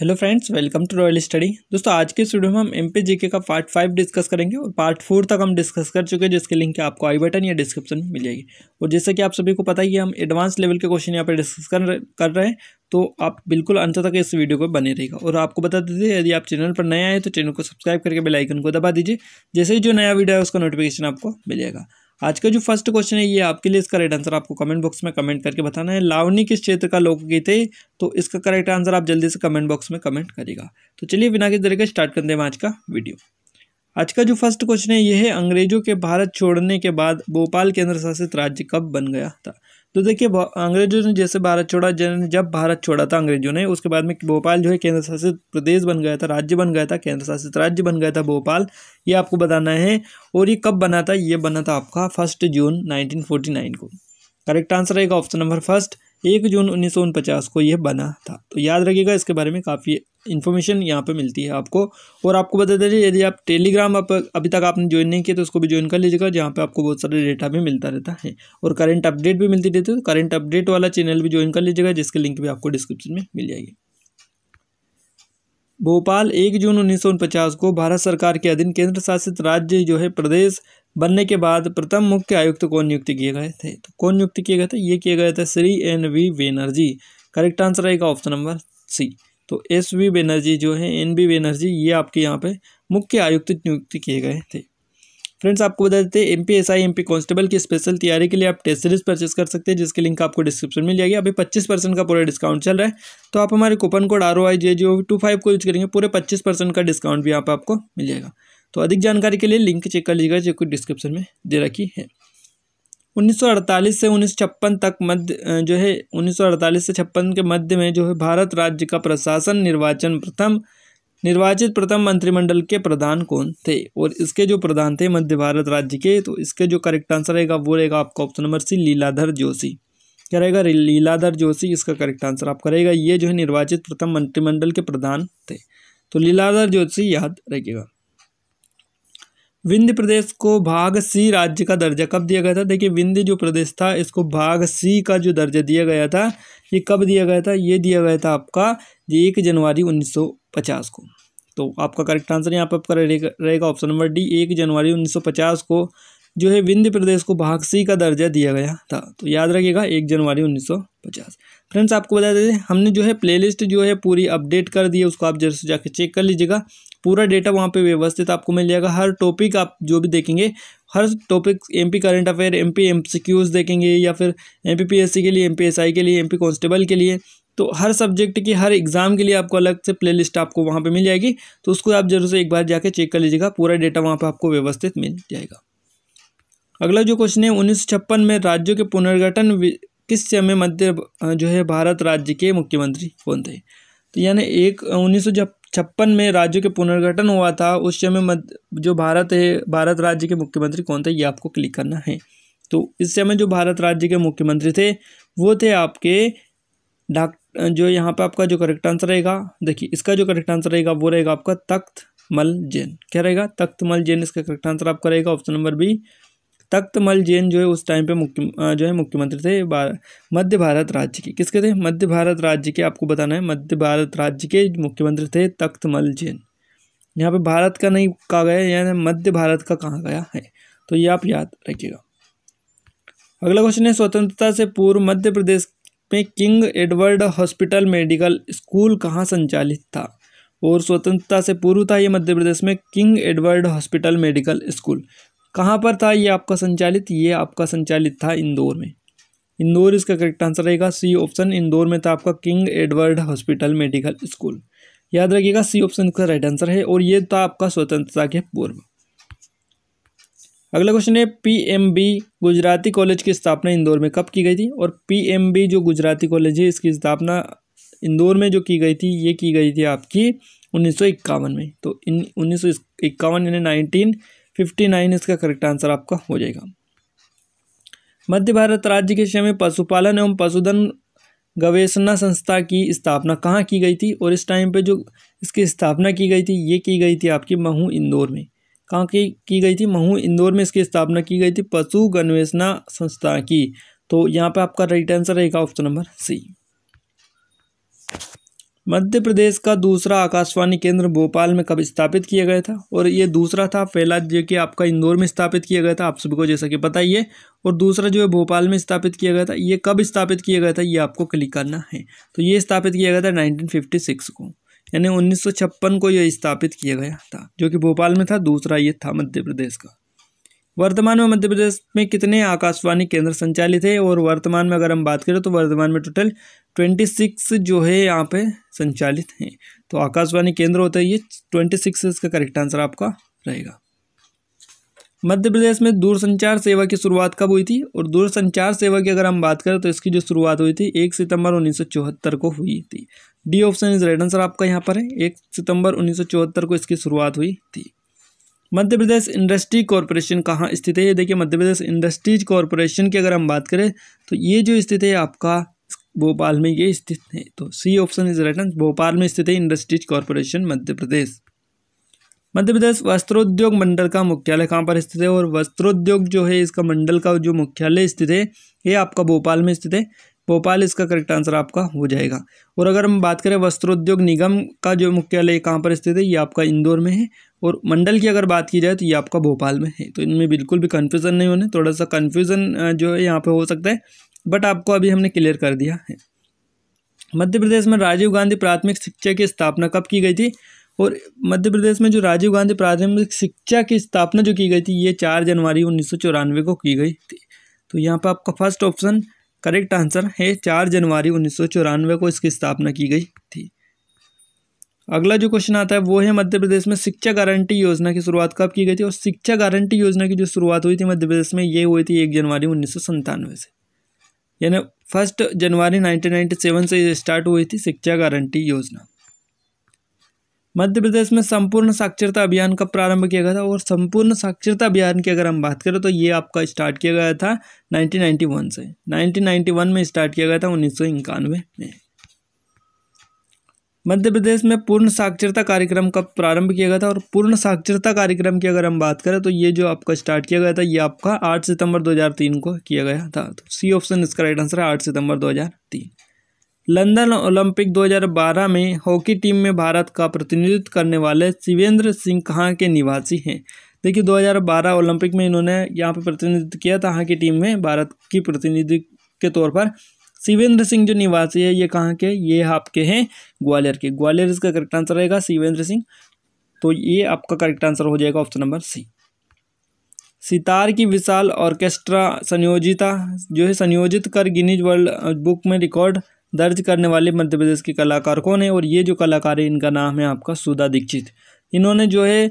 Hello friends, welcome to royal study. दोस्तों, आज के स्टूडियो में हम एमपी जीके का पार्ट 5 डिस्कस करेंगे और पार्ट 4 तक हम डिस्कस कर चुके हैं, जिसके लिंक आपको आई बटन या डिस्क्रिप्शन में मिल जाएगी। और जैसा कि आप सभी को पता ही है, हम एडवांस लेवल के क्वेश्चन यहाँ पर डिस्कस कर रहे हैं, तो आप बिल्कुल अंत तक इस वीडियो को बने रहेगा। और आपको बता देते हैं, यदि आप चैनल पर नए आए तो चैनल को सब्सक्राइब करके बेल आइकन को दबा दीजिए, जैसे ही जो नया वीडियो है उसका नोटिफिकेशन आपको मिलेगा। आज का जो फर्स्ट क्वेश्चन है, ये आपके लिए इसका राइट आंसर आपको कमेंट बॉक्स में कमेंट करके बताना है। लावनी किस क्षेत्र का लोकगीत है? तो इसका करेक्ट आंसर आप जल्दी से कमेंट बॉक्स में कमेंट करिएगा। तो चलिए बिना किसी देरी के स्टार्ट करते हैं आज का वीडियो। आज का जो फर्स्ट क्वेश्चन है ये है, अंग्रेजों के भारत छोड़ने के बाद भोपाल केंद्र शासित राज्य कब बन गया था? तो देखिए, अंग्रेजों ने जैसे भारत छोड़ा, जब भारत छोड़ा था अंग्रेजों ने, उसके बाद में भोपाल जो है केंद्र शासित प्रदेश बन गया था, राज्य बन गया था, केंद्र शासित राज्य बन गया था भोपाल, ये आपको बताना है। और ये कब बना था? ये बना था आपका 1 जून 1949 को। करेक्ट आंसर रहेगा ऑप्शन नंबर फर्स्ट, 1 जून 1949 को यह बना था। तो याद रखिएगा, इसके बारे में काफ़ी इन्फॉर्मेशन यहाँ पे मिलती है आपको। और आपको बता दीजिए, यदि आप टेलीग्राम अभी तक आपने ज्वाइन नहीं किया तो उसको भी ज्वाइन कर लीजिएगा, जहाँ पे आपको बहुत सारे डेटा भी मिलता रहता है और करंट अपडेट भी मिलती रहती है। तो करंट अपडेट वाला चैनल भी ज्वाइन कर लीजिएगा, जिसके लिंक भी आपको डिस्क्रिप्शन में मिल जाएगी। भोपाल 1 जून 1949 को भारत सरकार के अधीन केंद्र शासित राज्य जो है प्रदेश बनने के बाद प्रथम मुख्य आयुक्त कौन नियुक्त किए गए थे? तो कौन नियुक्त किए गए थे? ये किए गए थे Shri N.V. Banerjee. Correct answer रहेगा ऑप्शन नंबर सी। तो S.V. बेनर्जी जो है, N.V. बेनर्जी, ये आपके यहाँ पे मुख्य आयुक्त नियुक्त किए गए थे। फ्रेंड्स, आपको बता देते हैं, MPSI MP कांस्टेबल की स्पेशल तैयारी के लिए आप टेस्ट सीरीज परचेस कर सकते हैं, जिसके लिंक आपको डिस्क्रिप्शन मिल जाएगी। अभी 25% का पूरा डिस्काउंट चल रहा है, तो आप हमारे कूपन कोड ROYJGOV25 को यूज करेंगे, पूरे 25% का डिस्काउंट भी यहाँ पर आपको मिल जाएगा। तो अधिक जानकारी के लिए लिंक चेक कर लीजिएगा, जो कुछ डिस्क्रिप्शन में दे रखी है। 1948 से 1956 तक मध्य जो है 1948 से 56 के मध्य में जो है भारत राज्य का प्रशासन निर्वाचन प्रथम मंत्रिमंडल के प्रधान कौन थे? और इसके जो प्रधान थे मध्य भारत राज्य के, तो इसके जो करेक्ट आंसर रहेगा वो रहेगा आपका option number C, Leeladhar Joshi. क्या रहेगा? लीलाधर जोशी, इसका करेक्ट आंसर आपका रहेगा। ये जो है निर्वाचित प्रथम मंत्रिमंडल के प्रधान थे, तो लीलाधर जोशी याद रखिएगा। विंध्य प्रदेश को भाग सी राज्य का दर्जा कब दिया गया था? देखिए, विंध्य जो प्रदेश था इसको भाग सी का जो दर्जा दिया गया था, ये कब दिया गया था? ये दिया गया था आपका 1 जनवरी 1950 को। तो आपका करेक्ट आंसर यहाँ पर आपका रहेगा ऑप्शन नंबर डी, 1 जनवरी 1950 को जो है विंध्य प्रदेश को भाग सी का दर्जा दिया गया था। तो याद रखिएगा 1 जनवरी 1950। फ्रेंड्स, आपको बता देते हैं, हमने जो है प्लेलिस्ट जो है पूरी अपडेट कर दी है, उसको आप जरूर से जाकर चेक कर लीजिएगा। पूरा डेटा वहाँ पे व्यवस्थित आपको मिल जाएगा। हर टॉपिक आप जो भी देखेंगे, हर topic MP current affair, MP MCQs देखेंगे, या फिर एमपीपीएससी के लिए, एमपीएसआई के लिए, एमपी कांस्टेबल के लिए, तो हर सब्जेक्ट की हर एग्ज़ाम के लिए आपको अलग से प्लेलिस्ट आपको वहाँ पे मिल जाएगी। तो उसको आप जरूर से एक बार जाके चेक कर लीजिएगा, पूरा डेटा वहाँ पर आपको व्यवस्थित मिल जाएगा। अगला जो क्वेश्चन है, 1956 में राज्यों के पुनर्गठन किस समय मध्य जो है भारत राज्य के मुख्यमंत्री कौन थे? तो यानी 1956 में राज्यों के पुनर्गठन हुआ था, उस समय जो भारत है, भारत राज्य के मुख्यमंत्री कौन थे, ये आपको क्लिक करना है। तो इस समय जो भारत राज्य के मुख्यमंत्री थे वो थे आपके जो यहाँ पे आपका जो करेक्ट आंसर रहेगा, देखिए इसका जो करेक्ट आंसर रहेगा वो रहेगा आपका तख्त मल जैन। क्या रहेगा? तख्त मल जैन, इसका करेक्ट आंसर आपका रहेगा ऑप्शन नंबर बी। तख्त मल जैन जो है उस टाइम पे मुख्यमंत्री थे मध्य भारत राज्य के। किसके थे? मध्य भारत राज्य के, आपको बताना है। मध्य भारत राज्य के मुख्यमंत्री थे तख्त मल जैन। यहाँ पे भारत का नहीं कहा गया है, यानी मध्य भारत का कहा गया है, तो ये आप याद रखिएगा। अगला क्वेश्चन है, स्वतंत्रता से पूर्व मध्य प्रदेश में King Edward hospital medical school कहाँ संचालित था? और स्वतंत्रता से पूर्व था ये मध्य प्रदेश में King Edward hospital medical school. कहाँ पर था ये आपका संचालित? ये आपका संचालित था इंदौर में। इंदौर, इसका करेक्ट आंसर रहेगा सी ऑप्शन, इंदौर में था आपका King Edward hospital medical school. याद रखिएगा, सी ऑप्शन का राइट आंसर है। और ये था आपका स्वतंत्रता के पूर्व। अगला क्वेश्चन है, पीएमबी गुजराती कॉलेज की स्थापना इंदौर में कब की गई थी? और पीएमबी जो गुजराती कॉलेज है, इसकी स्थापना इंदौर में जो की गई थी, ये की गई थी आपकी 1951 में। तो 1951 यानी 1959, इसका करेक्ट आंसर आपका हो जाएगा। मध्य भारत राज्य के समय पशुपालन एवं पशुधन गवेषणा संस्था की स्थापना कहाँ की गई थी? और इस टाइम पे जो इसकी स्थापना की गई थी, ये की गई थी आपकी महू इंदौर में। कहाँ की गई थी? महू इंदौर में इसकी स्थापना की गई थी, पशु गवेषणा संस्था की। तो यहाँ पे आपका राइट आंसर रहेगा option number C. Madhya Pradesh का दूसरा आकाशवाणी केंद्र भोपाल में कब स्थापित किया गया था? और ये दूसरा था, पहला जो कि आपका इंदौर में स्थापित किया गया था, आप सभी को जैसा कि पता ही है, और दूसरा जो है भोपाल में स्थापित किया गया था। ये कब स्थापित किया गया था ये आपको क्लिक करना है। तो ये स्थापित किया गया था 1956 को, यानी 1956 को यह स्थापित किया गया था, जो कि भोपाल में था। दूसरा ये था मध्य प्रदेश का। वर्तमान में मध्य प्रदेश में कितने आकाशवाणी केंद्र संचालित है? और वर्तमान में अगर हम बात करें तो वर्तमान में टोटल 26 जो है यहाँ पे संचालित हैं। तो आकाशवाणी केंद्र होता है ये 26, इसका करेक्ट आंसर आपका रहेगा। मध्य प्रदेश में दूरसंचार सेवा की शुरुआत कब हुई थी? और दूरसंचार सेवा की अगर हम बात करें तो इसकी जो शुरुआत हुई थी 1 सितंबर 1974 को हुई थी। D option is right answer आपका यहाँ पर है। 1 सितंबर 1974 को इसकी शुरुआत हुई थी। मध्य प्रदेश इंडस्ट्री कॉरपोरेशन कहाँ स्थित है? ये देखिए, मध्य प्रदेश इंडस्ट्रीज कॉरपोरेशन की अगर हम बात करें तो ये जो स्थित है आपका भोपाल में ये स्थित है। तो C option is right answer, Bhopal में स्थित है इंडस्ट्रीज कॉरपोरेशन मध्य प्रदेश। मध्य प्रदेश वस्त्रोद्योग मंडल का मुख्यालय कहाँ पर स्थित है? और वस्त्रोद्योग जो है इसका मंडल का जो मुख्यालय स्थित है ये आपका भोपाल में स्थित है। भोपाल इसका करेक्ट आंसर आपका हो जाएगा। और अगर हम बात करें वस्त्रोद्योग निगम का जो मुख्यालय कहाँ पर स्थित है, ये आपका इंदौर में है। और मंडल की अगर बात की जाए तो ये आपका भोपाल में है। तो इनमें बिल्कुल भी कन्फ्यूज़न नहीं होने, थोड़ा सा कन्फ्यूज़न जो है यहाँ पे हो सकता है, बट आपको अभी हमने क्लियर कर दिया है। मध्य प्रदेश में राजीव गांधी प्राथमिक शिक्षा की स्थापना कब की गई थी? और मध्य प्रदेश में जो राजीव गांधी प्राथमिक शिक्षा की स्थापना जो की गई थी ये 4 जनवरी 1994 को की गई थी। तो यहाँ पर आपका फर्स्ट ऑप्शन करेक्ट आंसर है, 4 जनवरी 1994 को इसकी स्थापना की गई थी। अगला जो क्वेश्चन आता है वो है मध्य प्रदेश में शिक्षा गारंटी योजना की शुरुआत कब की गई थी? और शिक्षा गारंटी योजना की जो शुरुआत हुई थी मध्य प्रदेश में ये हुई थी 1 जनवरी 1997 से, यानी 1 जनवरी 1997 से स्टार्ट हुई थी शिक्षा गारंटी योजना। मध्य प्रदेश में संपूर्ण साक्षरता अभियान का प्रारंभ किया गया था। और संपूर्ण साक्षरता अभियान की अगर हम बात करें तो ये आपका स्टार्ट किया गया था 1991 से। 1991 में स्टार्ट किया गया था, 1991 में। मध्य प्रदेश में पूर्ण साक्षरता कार्यक्रम का प्रारंभ किया गया था। और पूर्ण साक्षरता कार्यक्रम की अगर हम बात करें तो ये जो आपका स्टार्ट किया गया था ये आपका 8 सितंबर 2003 को किया गया था। तो सी ऑप्शन इसका राइट आंसर है, 8 सितंबर 2003। लंदन ओलंपिक 2012 में हॉकी टीम में भारत का प्रतिनिधित्व करने वाले शिवेंद्र सिंह कहाँ के निवासी हैं? देखिए, 2012 ओलंपिक में इन्होंने यहाँ पर प्रतिनिधित्व किया था, यहाँ की टीम में भारत की प्रतिनिधि के तौर पर। शिवेंद्र सिंह जो निवासी है ये कहाँ के? ये आपके हैं ग्वालियर के। ग्वालियर इसका करेक्ट आंसर रहेगा, शिवेंद्र सिंह। तो ये आपका करेक्ट आंसर हो जाएगा ऑप्शन नंबर सी। सितार की विशाल ऑर्केस्ट्रा संयोजिता जो है संयोजित कर गिनीज वर्ल्ड बुक में रिकॉर्ड दर्ज करने वाले मध्य प्रदेश के कलाकार कौन है? और ये जो कलाकार है इनका नाम है आपका सुधा दीक्षित। इन्होंने जो है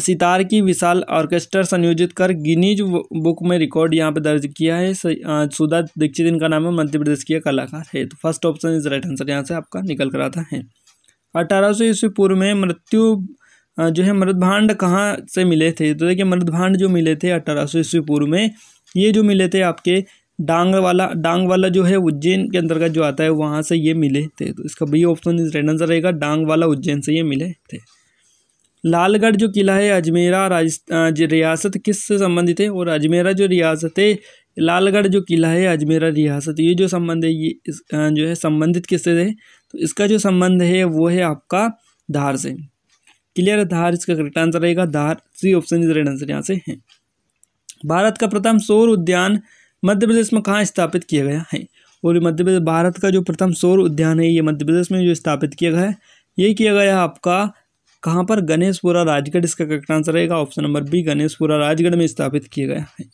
सितार की विशाल ऑर्केस्ट्रा संयोजित कर गिनीज बुक में रिकॉर्ड यहाँ पे दर्ज किया है। सुधा दीक्षित इनका नाम है, मध्य प्रदेश के कलाकार है। तो first option is right answer यहाँ से आपका निकल कर आता है। 1800 ईस्वी पूर्व में मृत्यु जो है मृदभांड कहाँ से मिले थे? तो देखिए, मृदभांड जो मिले थे 1800 ईस्वी पूर्व में, ये जो मिले थे आपके डांगवाला जो है उज्जैन के अंतर्गत जो आता है वहाँ से ये मिले थे। तो इसका B option is right answer रहेगा, डांगवाला उज्जैन से ये मिले थे। लालगढ़ जो किला है अजमेरा रियासत किस से संबंधित है? और अजमेरा जो रियासत है, लालगढ़ जो किला है अजमेरा रियासत, ये जो संबंध है ये जो है संबंधित किससे है? तो इसका जो संबंध है वो है आपका धार से। क्लियर, धार इसका करेक्ट आंसर रहेगा, Dhar. C option is right answer यहाँ से है। भारत का प्रथम सौर उद्यान मध्य प्रदेश में कहाँ स्थापित किया गया है? और मध्य प्रदेश भारत का जो प्रथम सौर उद्यान है ये मध्य प्रदेश में जो स्थापित किया गया है ये किया गया है आपका कहाँ पर? गणेशपुरा राजगढ़ इसका करेक्ट आंसर रहेगा, option number B, Ganeshpura Rajgarh में स्थापित किया गया है।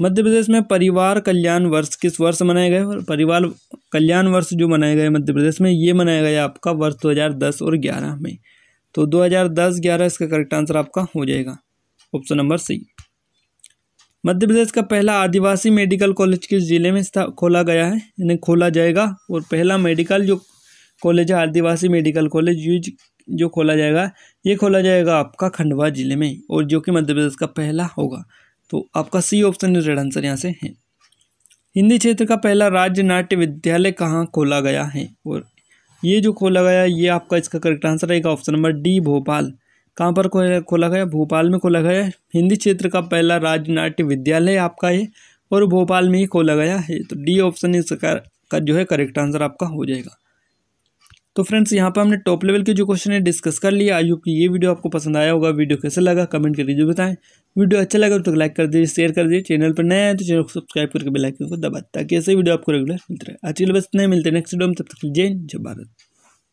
मध्य प्रदेश में परिवार कल्याण वर्ष किस वर्ष मनाया गया? और परिवार कल्याण वर्ष जो मनाया गया मध्य प्रदेश में ये मनाया गया आपका वर्ष 2010 और 2011 में। तो 2010-11 इसका करेक्ट आंसर आपका हो जाएगा, option number C. Madhya Pradesh का पहला आदिवासी मेडिकल कॉलेज किस जिले में खोला गया है, यानी खोला जाएगा? और पहला मेडिकल जो कॉलेज है आदिवासी मेडिकल कॉलेज जो खोला जाएगा ये खोला जाएगा आपका खंडवा जिले में, और जो कि मध्य प्रदेश का पहला होगा। तो आपका सी ऑप्शन रेड आंसर यहाँ से है। हिंदी क्षेत्र का पहला राज्य नाट्य विद्यालय कहाँ खोला गया है? और ये जो खोला गया ये आपका इसका करेक्ट आंसर रहेगा, ऑप्शन नंबर डी, भोपाल। कहाँ पर खोला गया? भोपाल में खोला गया। हिंदी क्षेत्र का पहला राज्य नाट्य विद्यालय आपका है और भोपाल में ही खोला गया है। तो डी ऑप्शन इसका जो है करेक्ट आंसर आपका हो जाएगा। तो फ्रेंड्स यहाँ पर हमने टॉप लेवल के जो क्वेश्चन है डिस्कस कर लिया। आई होप कि ये वीडियो आपको पसंद आया होगा। वीडियो कैसा लगा कमेंट करके जो बताएं। वीडियो अच्छा लगा तो लाइक कर दीजिए, शेयर कर दीजिए। चैनल पर नया है तो चैनल को सब्सक्राइब करके बेल आइकन को दबाएं ताकि ऐसे वीडियो आपको रेगुलर मिलते रहे। आज के लिए बस इतना ही, मिलते हैं नेक्स्ट वीडियो में। तब तक जय हिंद, जय भारत।